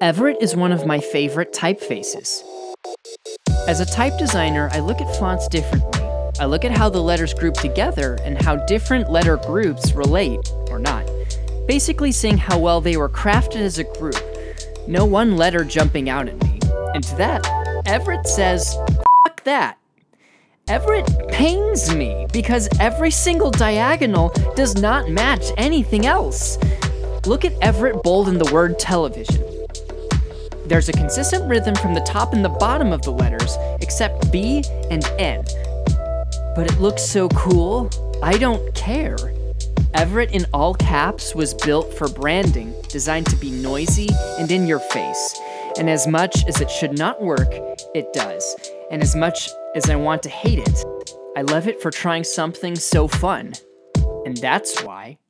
Everett is one of my favorite typefaces. As a type designer, I look at fonts differently. I look at how the letters group together and how different letter groups relate, or not. Basically seeing how well they were crafted as a group. No one letter jumping out at me. And to that, Everett says, "Fuck that." Everett pains me because every single diagonal does not match anything else. Look at Everett bold in the word television. There's a consistent rhythm from the top and the bottom of the letters, except B and N. But it looks so cool, I don't care. Everett in all caps was built for branding, designed to be noisy and in your face. And as much as it should not work, it does. And as much as I want to hate it, I love it for trying something so fun. And that's why